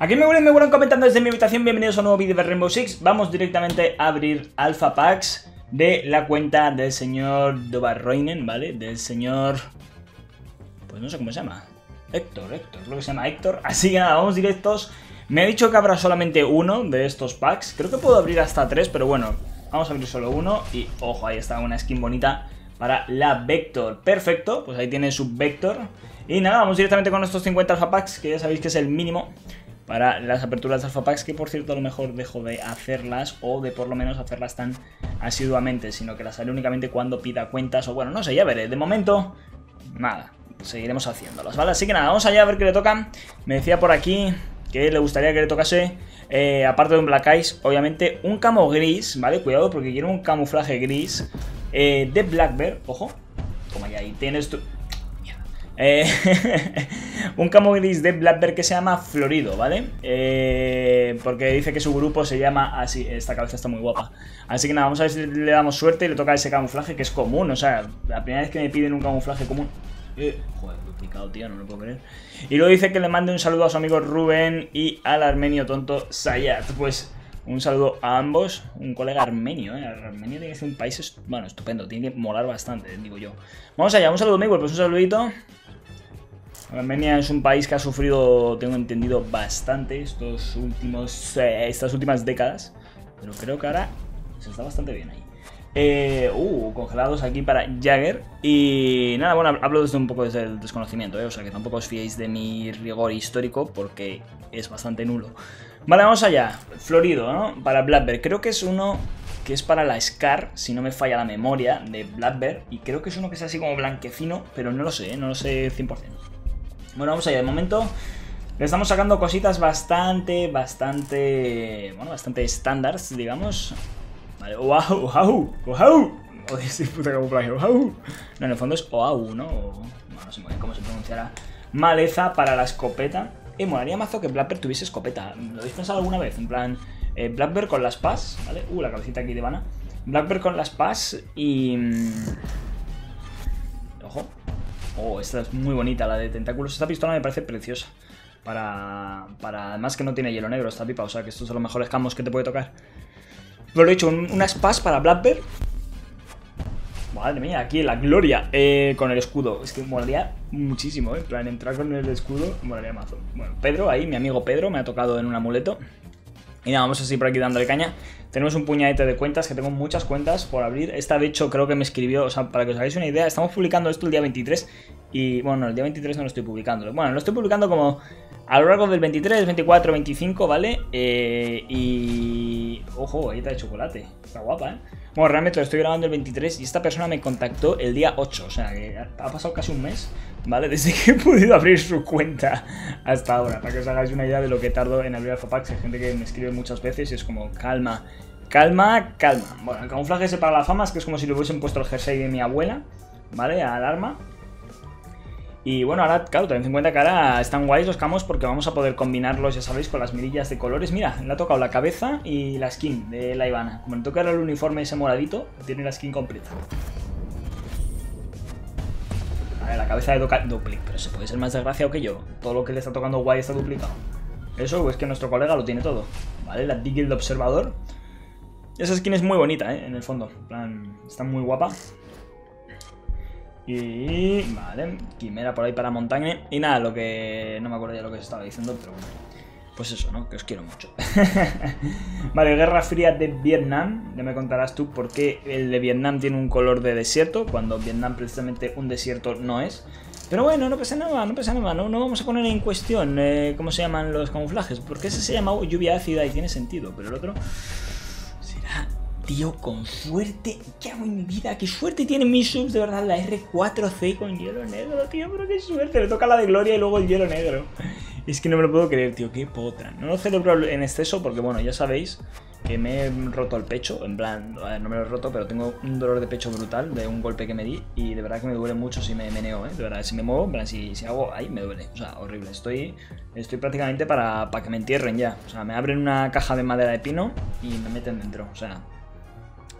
Aquí me vuelven comentando desde mi habitación. Bienvenidos a un nuevo vídeo de Rainbow Six. Vamos directamente a abrir Alpha packs de la cuenta del señor Dobarroinen, ¿vale? Del señor... pues no sé cómo se llama. Héctor, creo que se llama Héctor. Así que nada, vamos directos. Me ha dicho que habrá solamente uno de estos packs. Creo que puedo abrir hasta tres, pero bueno, vamos a abrir solo uno. Y ojo, ahí está una skin bonita para la Vector. Perfecto, pues ahí tiene su Vector. Y nada, vamos directamente con estos 50 Alpha Packs, que ya sabéis que es el mínimo para las aperturas de Alpha Packs, que por cierto a lo mejor dejo de hacerlas, o de por lo menos hacerlas tan asiduamente, sino que las haré únicamente cuando pida cuentas, o bueno, no sé, ya veré. De momento, nada, seguiremos haciéndolas, ¿vale? Así que nada, vamos allá a ver qué le toca. Me decía por aquí que le gustaría que le tocase, aparte de un Black Ice, obviamente, un camo gris, ¿vale? Cuidado, porque quiero un camuflaje gris de Black Bear, ojo. Toma ya, ahí tienes tu... un camo gris de Black Bear que se llama Florido, ¿vale? Porque dice que su grupo se llama así. Esta cabeza está muy guapa. Así que nada, vamos a ver si le damos suerte y le toca ese camuflaje que es común. O sea, la primera vez que me piden un camuflaje común. Joder, duplicado, tío, no lo puedo creer. Y luego dice que le mande un saludo a su amigo Rubén y al armenio tonto Sayat. Pues un saludo a ambos. Un colega armenio, ¿eh? Armenia tiene que ser un país bueno, estupendo. Tiene que molar bastante, digo yo. Vamos allá, un saludo, Miguel. Pues un saludito. Armenia es un país que ha sufrido, tengo entendido, bastante estas últimas décadas. Pero creo que ahora se está bastante bien ahí. Congelados aquí para Jagger. Y nada, bueno, hablo desde un poco desde el desconocimiento, o sea que tampoco os fiéis de mi rigor histórico, porque es bastante nulo. Vale, vamos allá. Florido, ¿no? Para Blackbird. Creo que es uno que es para la Scar, si no me falla la memoria, de Blackbird. Y creo que es uno que es así como blanquecino, pero no lo sé, no lo sé 100%. Bueno, vamos allá, de momento le estamos sacando cositas bastante estándares, digamos. Vale, wow. Oye, ese puta camuflaje, wow. No, en el fondo es oau, ¿no? No sé muy bien cómo se pronunciará. Maleza para la escopeta. Molaría mazo que Blackbird tuviese escopeta. ¿Lo habéis pensado alguna vez? En plan, Blackbird con las PAS, ¿vale? La cabecita aquí de Vana. Blackbird con las PAS y... ojo. Esta es muy bonita, la de tentáculos. Esta pistola me parece preciosa. Además que no tiene hielo negro esta pipa, o sea que estos son los mejores camos que te puede tocar. Pero lo he dicho, una spas para Blackbird. Madre mía, aquí la gloria con el escudo. Es que molaría muchísimo, en plan, entrar con el escudo molaría mazo. Bueno, Pedro, ahí, mi amigo Pedro, me ha tocado en un amuleto. Y nada, vamos a seguir por aquí dándole caña. Tenemos un puñadito de cuentas, que tengo muchas cuentas por abrir. Esta, de hecho, creo que me escribió, o sea, para que os hagáis una idea, estamos publicando esto el día 23. Y, bueno, el día 23 no lo estoy publicando. Bueno, lo estoy publicando como a lo largo del 23, 24, 25, ¿vale? Ojo, ahí está de chocolate. Está guapa, ¿eh? Bueno, realmente lo estoy grabando el 23 y esta persona me contactó el día 8. O sea, que ha pasado casi un mes, ¿vale? Desde que he podido abrir su cuenta hasta ahora. Para que os hagáis una idea de lo que tardo en abrir Alpha Packs. Hay gente que me escribe muchas veces y es como, calma, calma, calma. Bueno, el camuflaje ese para la fama es que es como si le hubiesen puesto el jersey de mi abuela, ¿vale? Al arma. Y bueno, ahora, claro, ten en cuenta que ahora están guays los camos porque vamos a poder combinarlos, ya sabéis, con las mirillas de colores. Mira, le ha tocado la cabeza y la skin de la Ivana. Como le toca ahora el uniforme ese moradito, tiene la skin completa. A ver, la cabeza de Doc, pero se puede ser más desgraciado que yo. Todo lo que le está tocando guay está duplicado. Eso es que nuestro colega lo tiene todo. Vale, la Vigil de observador. Esa skin es muy bonita, en el fondo. En plan, está muy guapa. Y... vale, Quimera por ahí para montaña. Y nada, lo que... no me acuerdo ya lo que os estaba diciendo, pero bueno. Pues eso, ¿no? Que os quiero mucho. Vale, Guerra Fría de Vietnam. Ya me contarás tú por qué el de Vietnam tiene un color de desierto, cuando Vietnam precisamente un desierto no es. Pero bueno, no pasa nada, no pasa nada. No vamos a poner en cuestión cómo se llaman los camuflajes, porque ese se llama lluvia ácida y tiene sentido, pero el otro... será... tío, con suerte. ¿Qué hago en mi vida? ¿Qué suerte tienen mis subs? De verdad, la R4C con hielo negro, tío. Pero qué suerte. Le toca la de gloria y luego el hielo negro. Es que no me lo puedo creer, tío. Qué potra. No lo celebro en exceso porque, bueno, ya sabéis que me he roto el pecho. En plan, no me lo he roto, pero tengo un dolor de pecho brutal de un golpe que me di. Y de verdad que me duele mucho si me meneo, ¿eh? De verdad, si me muevo, en plan, si hago ahí, me duele. O sea, horrible. Estoy prácticamente para que me entierren ya. O sea, me abren una caja de madera de pino y me meten dentro. O sea...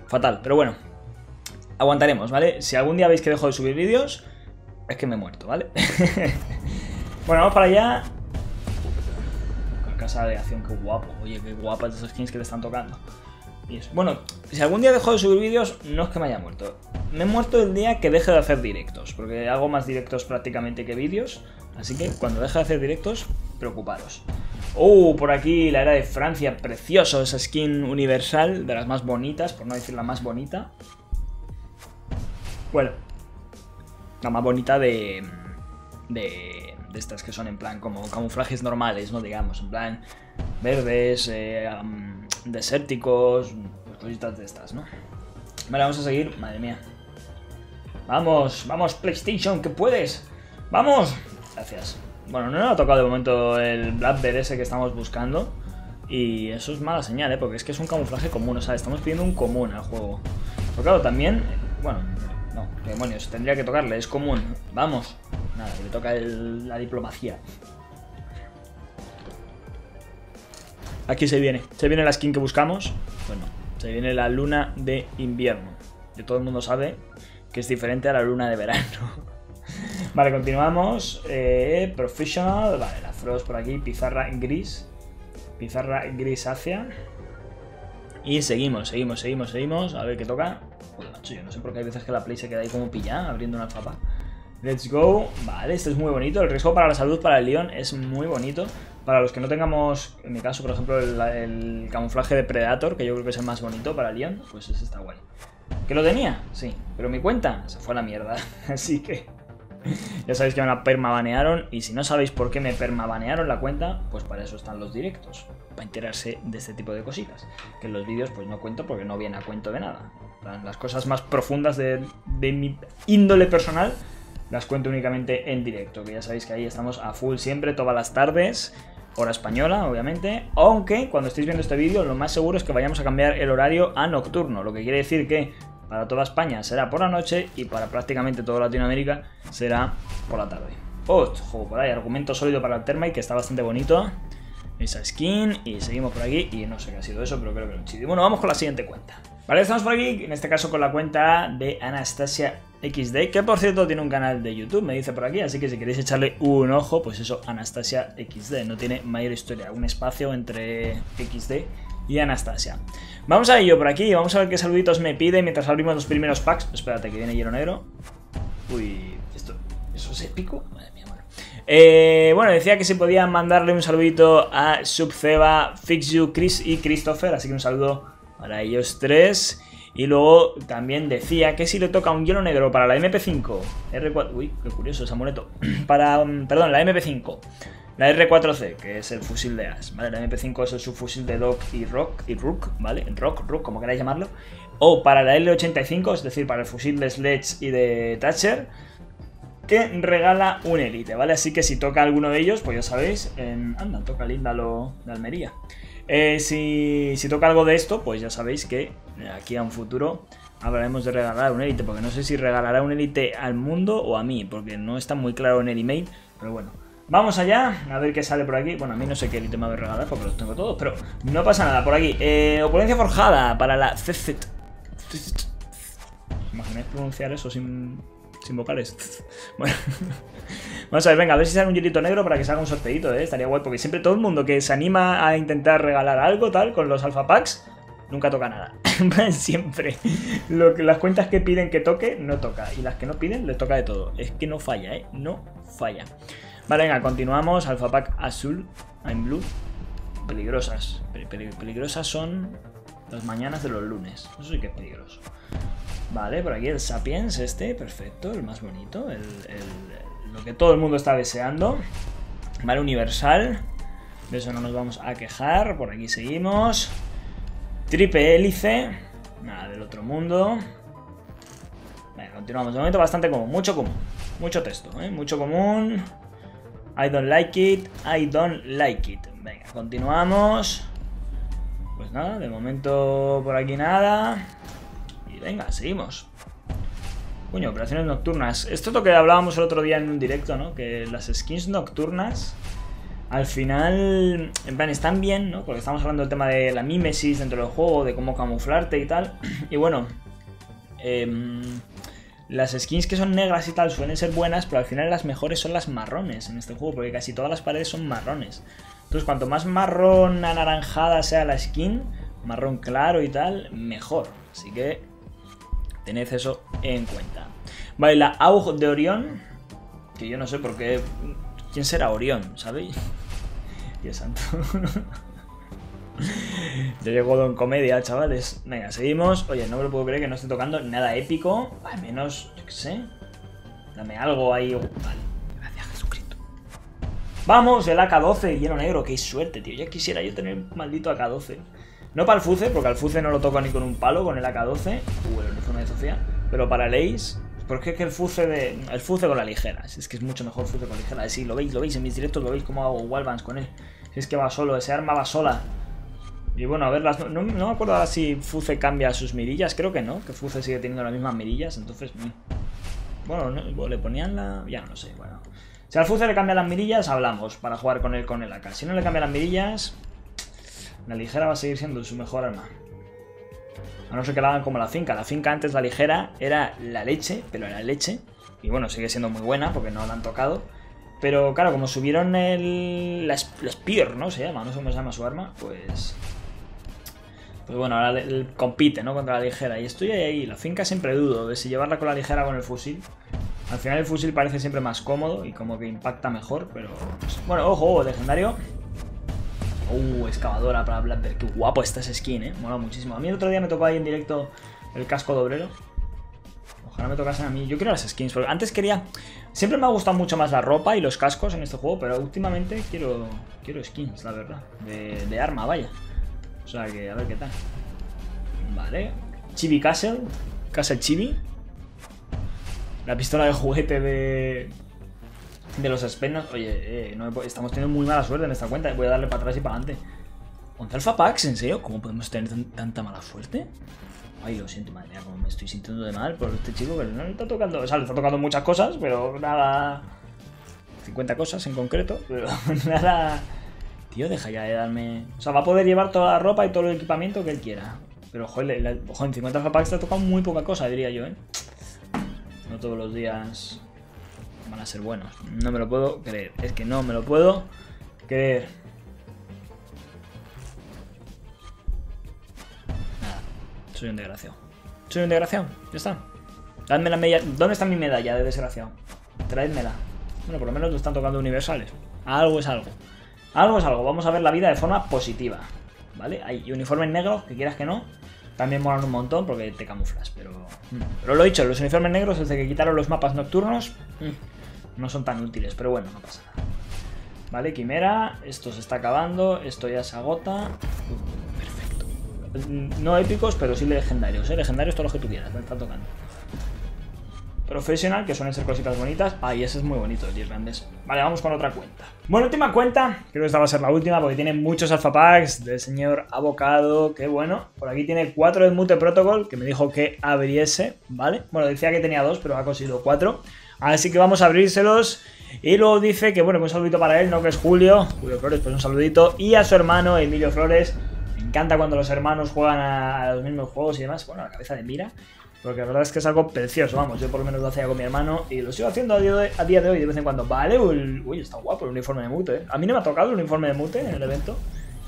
fatal, pero bueno, aguantaremos, ¿vale? Si algún día veis que dejo de subir vídeos, es que me he muerto, ¿vale? Bueno, vamos para allá. casa de acción, qué guapo. Oye, qué guapas esas skins que te están tocando. Y eso. Bueno, si algún día dejo de subir vídeos, no es que me haya muerto. Me he muerto el día que deje de hacer directos, porque hago más directos prácticamente que vídeos. Así que cuando deje de hacer directos, preocuparos. Por aquí la era de Francia, precioso, esa skin universal, de las más bonitas, por no decir la más bonita. Bueno, la más bonita de estas que son en plan como camuflajes normales, ¿no? Digamos, en plan verdes, desérticos, pues cositas de estas, ¿no? Vale, vamos a seguir, madre mía. Vamos, vamos PlayStation, que puedes. Vamos. Gracias. Bueno, no nos ha tocado de momento el Black Bear ese que estamos buscando. Y eso es mala señal, ¿eh? Porque es que es un camuflaje común, o sea, estamos pidiendo un común al juego. Pero claro, también... Bueno, no, demonios, tendría que tocarle, es común. Vamos. Nada, le toca la diplomacia. Aquí se viene la skin que buscamos. Bueno, se viene la luna de invierno. Que todo el mundo sabe que es diferente a la luna de verano. Vale, continuamos. Professional. Vale, la Frost por aquí. Pizarra gris. Pizarra grisácea. Y seguimos, seguimos, seguimos, seguimos. A ver qué toca. Joder, macho, yo no sé por qué hay veces que la play se queda ahí como pillada, abriendo una papa. Let's go. Vale, este es muy bonito. El riesgo para la salud para el león es muy bonito. Para los que no tengamos, en mi caso, por ejemplo, el camuflaje de Predator, que yo creo que es el más bonito para el león, pues ese está guay. ¿Que lo tenía? Sí. Pero mi cuenta se fue a la mierda. Así que... Ya sabéis que me la permabanearon. Y si no sabéis por qué me permabanearon la cuenta, pues para eso están los directos, para enterarse de este tipo de cositas, que en los vídeos pues no cuento porque no viene a cuento de nada. Las cosas más profundas de mi índole personal las cuento únicamente en directo, que ya sabéis que ahí estamos a full siempre, todas las tardes, hora española obviamente. Aunque cuando estéis viendo este vídeo lo más seguro es que vayamos a cambiar el horario a nocturno, lo que quiere decir que para toda España será por la noche y para prácticamente toda Latinoamérica será por la tarde. Ojo, por ahí, argumento sólido para el Termite, que está bastante bonito. Esa skin, y seguimos por aquí, y no sé qué ha sido eso, pero creo que lo chido. Bueno, vamos con la siguiente cuenta. Vale, estamos por aquí, en este caso con la cuenta de Anastasia XD, que por cierto tiene un canal de YouTube, me dice por aquí, así que si queréis echarle un ojo, pues eso, Anastasia XD, no tiene mayor historia, un espacio entre XD y Anastasia. Vamos a ello por aquí, vamos a ver qué saluditos me pide mientras abrimos los primeros packs. Espérate, que viene hielo negro. Uy, esto, ¿eso es épico? Madre mía, bueno. Bueno, decía que si podía mandarle un saludito a Subceba, Fixyu, Chris y Christopher, así que un saludo para ellos tres. Y luego también decía que si le toca un hielo negro para la MP5, R4... Uy, qué curioso ese amuleto. Perdón, la MP5. La R4C, que es el fusil de As, ¿vale? La MP5 es el subfusil de Doc y Rook, ¿vale? Rook, como queráis llamarlo. O para la L85, es decir, para el fusil de Sledge y de Thatcher, que regala un Elite, ¿vale? Así que si toca alguno de ellos, pues ya sabéis, anda, toca el Índalo de Almería. Si toca algo de esto, pues ya sabéis que aquí a un futuro hablaremos de regalar un Elite, porque no sé si regalará un Elite al mundo o a mí, porque no está muy claro en el email, pero bueno. Vamos allá, a ver qué sale por aquí. Bueno, a mí no sé qué elite me va a regalar porque los tengo todos, pero no pasa nada por aquí. Opulencia forjada para la CZ. ¿Imagináis pronunciar eso sin vocales? Bueno, vamos a ver, venga, a ver si sale un hielito negro para que salga un sorteito, ¿eh? Estaría guay, porque siempre todo el mundo que se anima a intentar regalar algo tal con los Alpha packs, nunca toca nada. Siempre. Las cuentas que piden que toque, no toca. Y las que no piden, les toca de todo. Es que no falla, ¿eh? No falla. Vale, venga, continuamos. Alpha Pack azul, en blue. Peligrosas. Peligrosas son las mañanas de los lunes. Eso sí que es peligroso. Vale, por aquí el Sapiens este, perfecto, el más bonito. Lo que todo el mundo está deseando. Vale, universal. De eso no nos vamos a quejar. Por aquí seguimos. Triple hélice. Nada del otro mundo. Vale, continuamos. De momento bastante común, mucho común. Mucho texto, ¿eh? Mucho común. I don't like it, I don't like it. Venga, continuamos. Pues nada, de momento por aquí nada. Y venga, seguimos. Coño, operaciones nocturnas. Esto es lo que hablábamos el otro día en un directo, ¿no? Que las skins nocturnas al final, en plan, están bien, ¿no? Porque estamos hablando del tema de la mímesis dentro del juego, de cómo camuflarte y tal. Y bueno, las skins que son negras y tal suelen ser buenas, pero al final las mejores son las marrones en este juego, porque casi todas las paredes son marrones. Entonces, cuanto más marrón anaranjada sea la skin, marrón claro y tal, mejor. Así que tened eso en cuenta. Vale, la AUG de Orión, que yo no sé por qué... ¿Quién será Orión? ¿Sabéis? Dios santo. Ya llegó Don Comedia, chavales. Venga, seguimos. Oye, no me lo puedo creer que no esté tocando nada épico. Al menos, yo qué sé. Dame algo ahí. Vale, gracias, Jesucristo. Vamos, el AK-12, hielo negro. Qué suerte, tío. Ya quisiera yo tener un maldito AK-12. No para el Fuze, porque al Fuze no lo toco ni con un palo, con el AK-12. El uniforme de Sofía. Pero para el Ace... Porque es que el Fuze con la ligera. Es que es mucho mejor Fuze con la ligera. Sí, lo veis en mis directos, lo veis cómo hago wallbangs con él. Es que va solo, ese arma va sola. Y bueno, a ver, las, no me acuerdo ahora si Fuze cambia sus mirillas. Creo que no, que Fuze sigue teniendo las mismas mirillas. Entonces, bueno, no, le ponían la... Ya no sé, bueno. Si al Fuze le cambia las mirillas, hablamos. Para jugar con él, con el AK. Si no le cambia las mirillas, la ligera va a seguir siendo su mejor arma. A no ser que la hagan como la Finca. La Finca antes, la ligera, era la leche, pero era leche. Y bueno, sigue siendo muy buena porque no la han tocado. Pero claro, como subieron la Spear, ¿no? Se llama, no sé cómo se llama su arma. Pues bueno, ahora compite, ¿no? Contra la ligera. Y estoy ahí. La Finca siempre dudo de si llevarla con la ligera o con el fusil. Al final el fusil parece siempre más cómodo y como que impacta mejor, pero... Pues, bueno, ojo, legendario. Excavadora para Blackbird. Qué guapo esta skin, mola muchísimo. A mí el otro día me tocó ahí en directo el casco doblero. Ojalá me tocasen a mí. Yo quiero las skins, porque antes quería... Siempre me ha gustado mucho más la ropa y los cascos en este juego, pero últimamente quiero skins, la verdad. De arma, vaya. O sea que a ver qué tal. Vale. Chibi Castle. Castle Chibi. La pistola de juguete de los Spendnos. Oye, estamos teniendo muy mala suerte en esta cuenta. Voy a darle para atrás y para adelante. 11 Alpha packs, ¿en serio? ¿Cómo podemos tener tanta mala suerte? Ay, lo siento, madre mía, como me estoy sintiendo de mal por este chico que no le está tocando. O sea, le está tocando muchas cosas, pero nada. 50 cosas en concreto, pero nada. Tío, deja ya de darme. O sea, va a poder llevar toda la ropa y todo el equipamiento que él quiera. Pero, joder, en 50 Alpha packs te ha tocado muy poca cosa, diría yo, No todos los días van a ser buenos. No me lo puedo creer. Es que no me lo puedo creer. Nada. Soy un desgraciado. Soy un desgraciado. Ya está. Dadme la medalla. ¿Dónde está mi medalla de desgraciado? Traédmela. Bueno, por lo menos lo están tocando universales. Algo es algo. Algo es algo. Vamos a ver la vida de forma positiva. ¿Vale? Hay uniformes negros, que quieras que no. También molan un montón porque te camuflas, pero lo he dicho, los uniformes negros desde que quitaron los mapas nocturnos no son tan útiles, pero bueno, no pasa nada. Vale, Quimera, esto se está acabando, esto ya se agota. Perfecto. No épicos, pero sí legendarios, legendarios todo lo que tú quieras, me está tocando. Profesional, que suelen ser cositas bonitas. Ah, y ese es muy bonito, el irlandés. Vale, vamos con otra cuenta. Bueno, última cuenta. Creo que esta va a ser la última porque tiene muchos Alpha Packs del señor Avocado. Qué bueno. Por aquí tiene 4 de Mute Protocol, que me dijo que abriese, ¿vale? Bueno, decía que tenía 2, pero ha conseguido 4. Así que vamos a abrírselos. Y luego dice que, bueno, que un saludito para él, ¿no? Que es Julio. Julio Flores, pues un saludito. Y a su hermano, Emilio Flores. Me encanta cuando los hermanos juegan a los mismos juegos y demás. Bueno, la cabeza de Mira. Porque la verdad es que es algo precioso, vamos, yo por lo menos lo hacía con mi hermano y lo sigo haciendo a día de hoy de vez en cuando. Vale, uy, está guapo el uniforme de Mute, A mí no me ha tocado el uniforme de Mute en el evento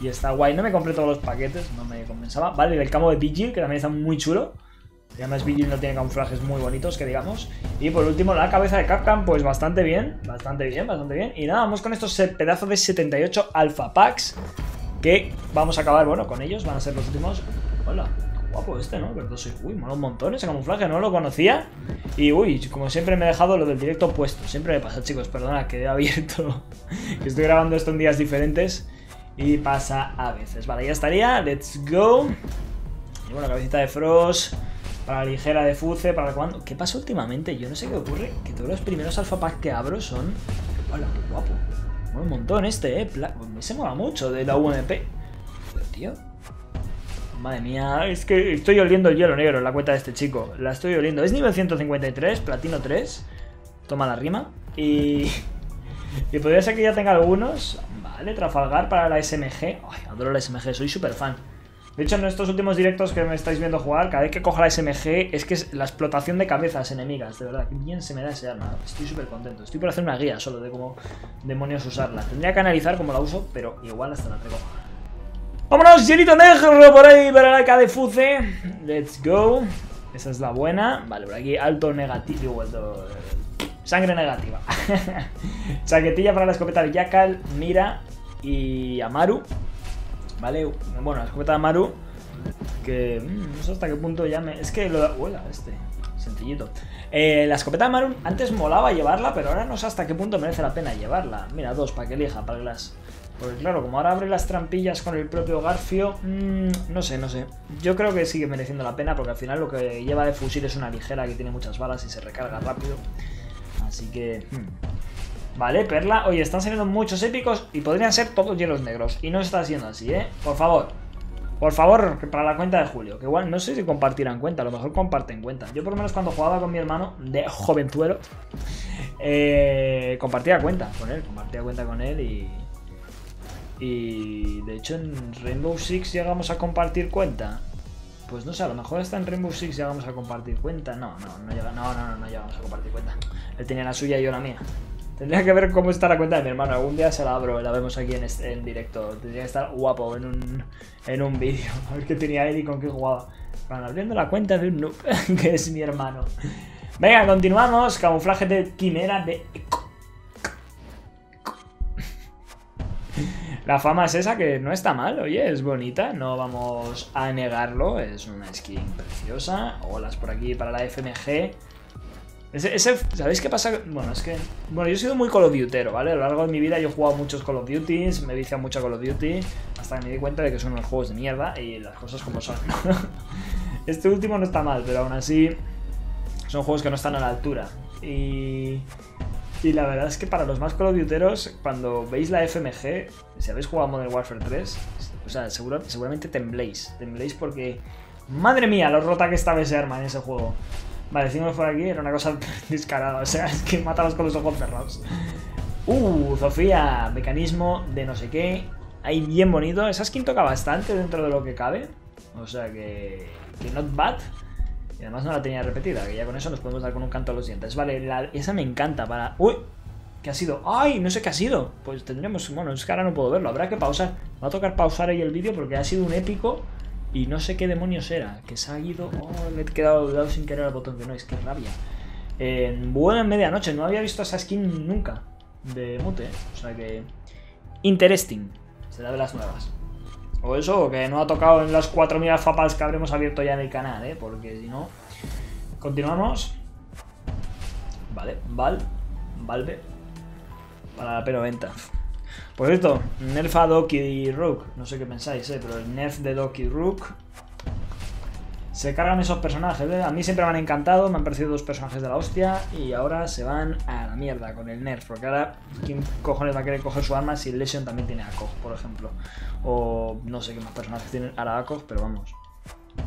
y está guay, no me compré todos los paquetes, no me compensaba. Vale, el camo de Vigil, que también está muy chulo. Además Vigil no tiene camuflajes muy bonitos, que digamos. Y por último la cabeza de Capcom, pues bastante bien, bastante bien, bastante bien. Y nada, vamos con estos pedazos de 78 Alpha Packs que vamos a acabar, bueno, con ellos, van a ser los últimos. Hola. Guapo este, ¿no? Pero soy... Uy, mola un montón ese camuflaje, no lo conocía. Y uy, como siempre me he dejado lo del directo puesto. Siempre me pasa, chicos, perdona, que he abierto. Que estoy grabando esto en días diferentes. Y pasa a veces. Vale, ya estaría. Let's go. Y bueno, cabecita de Frost. Para la ligera de Fuze. Para cuando... ¿Qué pasa últimamente? Yo no sé qué ocurre. Que todos los primeros Alpha Packs que abro son... Hola, qué guapo. Mola un montón este, Se mola mucho de la UMP. Pero, tío... Madre mía, es que estoy oliendo el hielo negro en la cuenta de este chico. La estoy oliendo. Es nivel 153, platino 3. Toma la rima. Y podría ser que ya tenga algunos. Vale, Trafalgar para la SMG. Ay, adoro la SMG, soy súper fan. De hecho, en estos últimos directos que me estáis viendo jugar, cada vez que cojo la SMG es que es la explotación de cabezas enemigas, de verdad. Bien se me da ese arma, estoy súper contento. Estoy por hacer una guía solo de cómo demonios usarla. Tendría que analizar cómo la uso, pero igual hasta la recojo. ¡Vámonos, llenito negro por ahí para la AK de Fuze! Let's go. Esa es la buena. Vale, por aquí alto negativo, alto... sangre negativa. Chaquetilla para la escopeta de Jackal, Mira y Amaru. Vale, bueno, la escopeta de Amaru, que no sé hasta qué punto ya me... Es que lo da... Huela, este, sencillito. La escopeta de Amaru antes molaba llevarla, pero ahora no sé hasta qué punto merece la pena llevarla. Mira, dos, para que elija, para que las... Porque claro, como ahora abre las trampillas con el propio garfio, no sé. Yo creo que sigue mereciendo la pena, porque al final lo que lleva de fusil es una ligera que tiene muchas balas y se recarga rápido. Así que... Vale, Perla. Oye, están saliendo muchos épicos y podrían ser todos hielos negros. Y no está siendo así, ¿eh? Por favor. Por favor, para la cuenta de Julio. Que igual no sé si compartirán cuenta. A lo mejor comparten cuenta. Yo por lo menos cuando jugaba con mi hermano de jovenzuelo, compartía cuenta con él y de hecho en Rainbow Six llegamos a compartir cuenta. Pues no sé, a lo mejor hasta en Rainbow Six llegamos a compartir cuenta. No llegamos a compartir cuenta. Él tenía la suya y yo la mía. Tendría que ver cómo está la cuenta de mi hermano. Algún día se la abro, la vemos aquí en directo. Tendría que estar guapo en un vídeo. A ver qué tenía él y con qué jugaba. Bueno, abriendo la cuenta de un noob, que es mi hermano. Venga, continuamos. Camuflaje de Quimera de... La fama es esa, que no está mal, oye, es bonita, no vamos a negarlo, es una skin preciosa. Olas por aquí para la FMG. ¿Sabéis qué pasa? Bueno, es que... Bueno, yo he sido muy Call of Dutyero, ¿vale? A lo largo de mi vida yo he jugado muchos Call of Duties, me he viciado mucho a Call of Duty, hasta que me di cuenta de que son unos juegos de mierda y las cosas como son. Este último no está mal, pero aún así son juegos que no están a la altura. Y la verdad es que para los más Call of Dutyteros, cuando veis la FMG, si habéis jugado Modern Warfare 3, o sea, seguramente tembléis. Tembléis porque... ¡Madre mía! Lo rota que estaba ese arma en ese juego. Vale, decimos por aquí, era una cosa descarada. O sea, es que matabas con los ojos cerrados. Sofía, mecanismo de no sé qué. Ahí bien bonito. Esa skin toca bastante dentro de lo que cabe. O sea que not bad. Y además no la tenía repetida, que ya con eso nos podemos dar con un canto a los dientes. Vale, esa me encanta para... ¡Uy! ¿Qué ha sido? ¡Ay! No sé qué ha sido. Pues tendremos... Bueno, es que ahora no puedo verlo. Habrá que pausar. Va a tocar pausar ahí el vídeo porque ha sido un épico y no sé qué demonios era. Que se ha ido... ¡Oh! Le he quedado dado sin querer al botón de no. Es que rabia. Vuelo en medianoche. No había visto esa skin nunca de Mute. O sea que... Interesting. Será de las nuevas. O eso, que no ha tocado en las 4000 alfapas que habremos abierto ya en el canal, ¿eh? Porque si no... Continuamos. Vale, Valve. Para la P90. Por cierto, nerf a Doki y Rook. No sé qué pensáis, ¿eh? Pero el nerf de Doki y Rook... Se cargan esos personajes, ¿eh? A mí siempre me han encantado, me han parecido dos personajes de la hostia. Y ahora se van a la mierda con el nerf. Porque ahora, ¿quién cojones va a querer coger su arma si Lesion también tiene ACOG, por ejemplo? O no sé qué más personajes tienen ahora ACOG, pero vamos.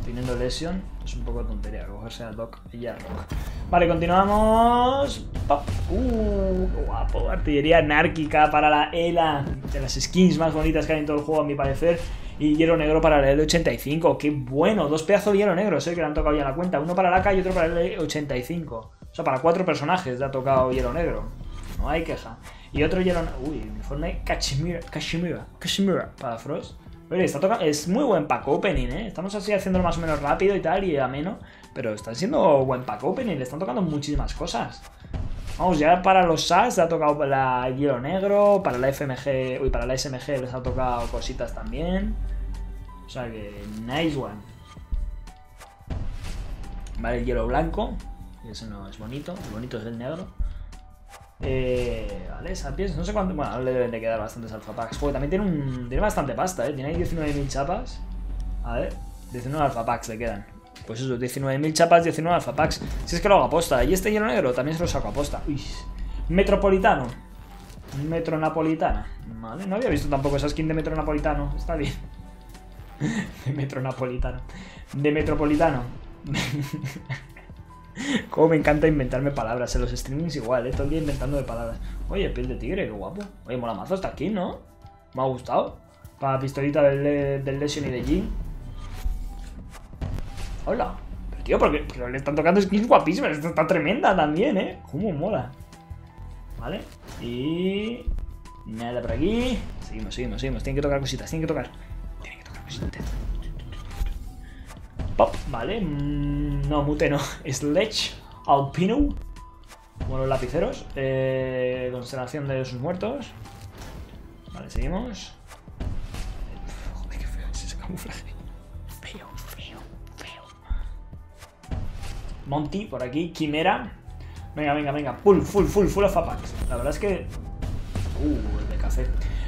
Teniendo Lesion es un poco tontería cogerse a Doc y a Rock. Vale, continuamos. Guapo, artillería anárquica para la ELA. De las skins más bonitas que hay en todo el juego, a mi parecer. Y hielo negro para el L85. ¡Qué bueno! Dos pedazos de hielo negros, que le han tocado ya la cuenta. Uno para la AK y otro para el L85. O sea, para 4 personajes le ha tocado hielo negro. No hay queja. Y otro hielo... Uy, uniforme Cachemira para Frost. Oye, está tocando... Es muy buen pack opening, ¿eh? Estamos así haciéndolo más o menos rápido y tal, y ameno. Pero están siendo buen pack opening. Le están tocando muchísimas cosas. Vamos, ya para los SAS le ha tocado la hielo negro, para la FMG, uy, para la SMG les ha tocado cositas también. O sea que, nice one. Vale, el hielo blanco, ese no es bonito, el bonito es el negro. Vale, sapiens, no sé cuánto, bueno, le deben de quedar bastantes alpha packs. Porque también tiene, tiene bastante pasta, tiene ahí 19.000 chapas. A ver, 19 alpha packs le quedan. Pues eso, 19.000 chapas, 19 alfapacks. Si es que lo hago a posta. Y este hielo negro también se lo saco a posta. Uy. Metropolitano. Metro Napolitana. Vale, no había visto tampoco esa skin de Metro Napolitano. Está bien. De Metro Napolitano. De Metropolitano. Como me encanta inventarme palabras. En los streamings igual, todo el día inventando de palabras. Oye, piel de tigre, qué guapo. Oye, mola mazo hasta aquí, ¿no? Me ha gustado. Para pistolita del Lesion y de Jin. Hola. Pero tío, porque le están tocando skins guapísimas. Esta está tremenda también, ¿eh? Cómo mola. Vale. Y... nada por aquí. Seguimos, seguimos, seguimos. Tienen que tocar cositas, tienen que tocar. Tienen que tocar cositas. Pop, vale. No, mute no. Sledge, Alpino. Como los lapiceros. Constelación de sus muertos. Vale, seguimos. Joder, qué feo es ese camuflaje. Feo, feo, feo. Monty, por aquí. Quimera. Venga, venga, venga. Full Alpha packs. La verdad es que... el de café.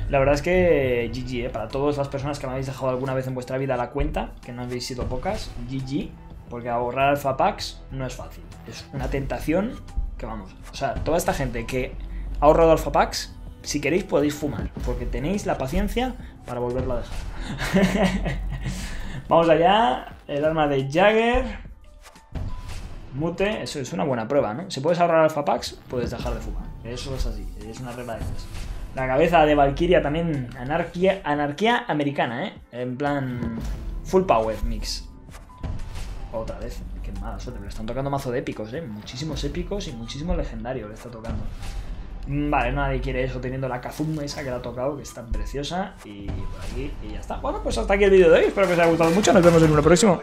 La verdad es que GG, para todas las personas que me habéis dejado alguna vez en vuestra vida la cuenta, que no habéis sido pocas, GG, porque ahorrar Alpha packs no es fácil. Es una tentación que vamos. O sea, toda esta gente que ha ahorrado Alpha packs, si queréis podéis fumar, porque tenéis la paciencia para volverlo a dejar. Vamos allá, el arma de Jagger. Mute, eso es una buena prueba, ¿no? Si puedes ahorrar Alpha packs, puedes dejar de fumar. Eso es así, es una regla de esas. La cabeza de Valkyria también, anarquía americana, ¿eh? En plan, full power mix. Otra vez, qué mala suerte, pero están tocando mazo de épicos, ¿eh? Muchísimos épicos y muchísimos legendarios le está tocando. Vale, nadie quiere eso teniendo la Kazuma esa que la ha tocado, que es tan preciosa. Y por aquí, y ya está. Bueno, pues hasta aquí el vídeo de hoy, espero que os haya gustado mucho, nos vemos en uno próximo.